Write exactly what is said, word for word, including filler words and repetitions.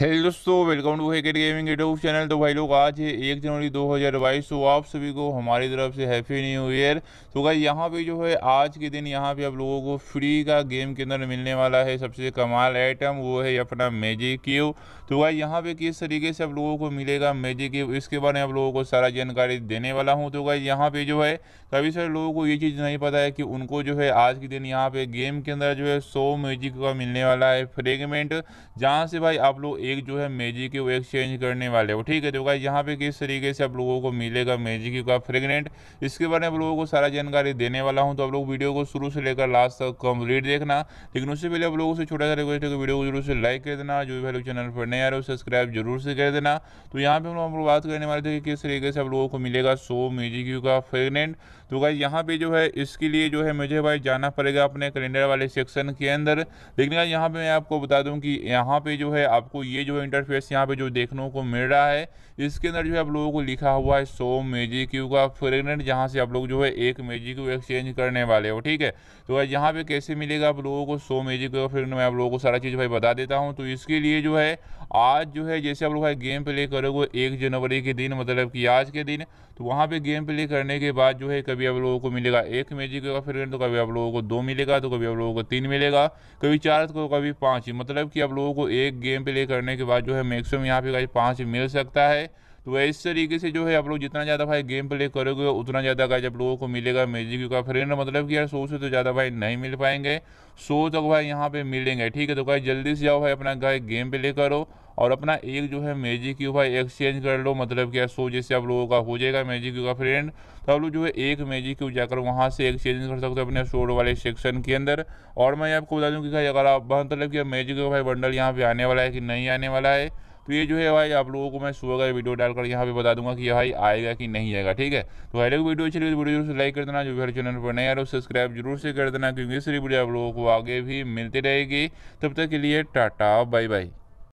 Hello दोस्तों, welcome to Hacket gaming YouTube channel. तो भाई लोग, आज है एक जनवरी दो हज़ार बाईस तो आप सभी को हमारी तरफ से हैप्पी न्यू ईयर। तो भाई यहाँ पे जो है आज के दिन यहाँ पे आप लोगों को फ्री का गेम के अंदर मिलने वाला है सबसे कमाल आइटम, वो है अपना मैजिक क्यूब। तो भाई यहाँ पे किस तरीके से आप लोगों को मिलेगा मैजिक क्यूब, इसके बारे में आप लोगों को सारा जानकारी देने वाला हूँ। तो भाई यहाँ पर जो है काफ़ी सारे लोगों को ये चीज़ नहीं पता है कि उनको जो है आज के दिन यहाँ पर गेम के अंदर जो है सौ मैजिक का मिलने वाला है फ्रेगमेंट, जहाँ से भाई आप लोग एक जो है मैजिक क्यूब एक्सचेंज करने वाले हो। ठीक है, तो गाइस यहाँ पे किस तरीके से आप लोगों को मिलेगा मैजिक क्यूब का फ्रेगमेंट, इसके बारे में आप लोगों को सारा जानकारी देने वाला हूँ। तो आप लोग वीडियो को शुरू से लेकर लास्ट तक कंप्लीट देखना। लेकिन उससे पहले आप लोगों से छोटा सा रिक्वेस्ट है कि वीडियो को जरूर से लाइक कर देना, जो भी भाई लोग चैनल पर नए आ रहे हो सब्सक्राइब जरूर से कर देना। तो यहाँ पे हम लोग बात करने वाले थे कि किस तरीके से आप लोगों को मिलेगा सौ मैजिक क्यूब का फ्रेगमेंट। तो गाइस यहाँ पे जो है इसके लिए जो है मुझे भाई जाना पड़ेगा अपने कैलेंडर वाले सेक्शन के अंदर। लेकिन गाइस यहाँ पे मैं आपको बता दूँ कि यहाँ पे जो है आपको ये जो इंटरफेस यहाँ पे जो देखने को मिल रहा है, इसके अंदर जो है आप लोगों को लिखा हुआ है सौ मैजिक क्यूब का फ्रेगमेंट, जहाँ से आप लोग जो है एक मैजिक क्यूब एक्सचेंज करने वाले हो। ठीक है, तो यहाँ पे कैसे मिलेगा आप लोगों को सौ मैजिक क्यूब का फ्रेगमेंट, मैं आप लोगों को सारा चीज़ भाई बता देता हूँ। तो इसके लिए जो है आज जो है जैसे आप लोग भाई गेम प्ले करोगे एक जनवरी के दिन, मतलब कि आज के दिन, तो वहाँ पे गेम प्ले करने के बाद जो है कभी आप लोगों को मिलेगा एक मैजिक क्यूब का फ्रेगमेंट, तो कभी आप लोगों को दो मिलेगा, तो कभी आप लोगों को तीन मिलेगा, कभी चार, तो कभी पाँच। मतलब कि आप लोगों को एक गेम प्ले करने के बाद जो है मैक्सिमम यहाँ पे गाइस पाँच मिल सकता है। तो इस तरीके से जो है आप लोग जितना ज़्यादा भाई गेम प्ले करोगे उतना ज़्यादा गाइस आप लोगों को मिलेगा मैजिक क्यूब का फ्रेगमेंट। मतलब कि यार सौ से तो ज़्यादा भाई नहीं मिल पाएंगे, सौ तक भाई यहाँ पे मिलेंगे। ठीक है, तो गाइस जल्दी से जाओ भाई अपना गाइस गेम प्ले करो और अपना एक जो है मैजिक क्यूब भाई एक्सचेंज कर लो। मतलब क्या सो जैसे आप लोगों का हो जाएगा मैजिक क्यूब का फ्रेंड, तो आप लोग जो है एक मैजिक क्यूब जाकर वहाँ से एक्सचेंज कर सकते हो अपने स्टोर वाले सेक्शन के अंदर। और मैं आपको बता दूँ कि अगर आप मतलब कि मैजिक क्यूब भाई बंडल यहाँ पे आने वाला है कि नहीं आने वाला है, तो ये जो है भाई आप लोगों को मैं सुबह का वीडियो डालकर यहाँ पे बता दूंगा कि भाई आएगा कि नहीं आएगा। ठीक है, तो हर एक वीडियो अच्छी लगी तो वीडियो जरूर से लाइक कर देना, जो भी हमारे चैनल पर नए आ रहे हो सब्सक्राइब जरूर से कर देना, क्योंकि इस वीडियो आप लोगों को आगे भी मिलती रहेगी। तब तक के लिए टाटा बाय बाय।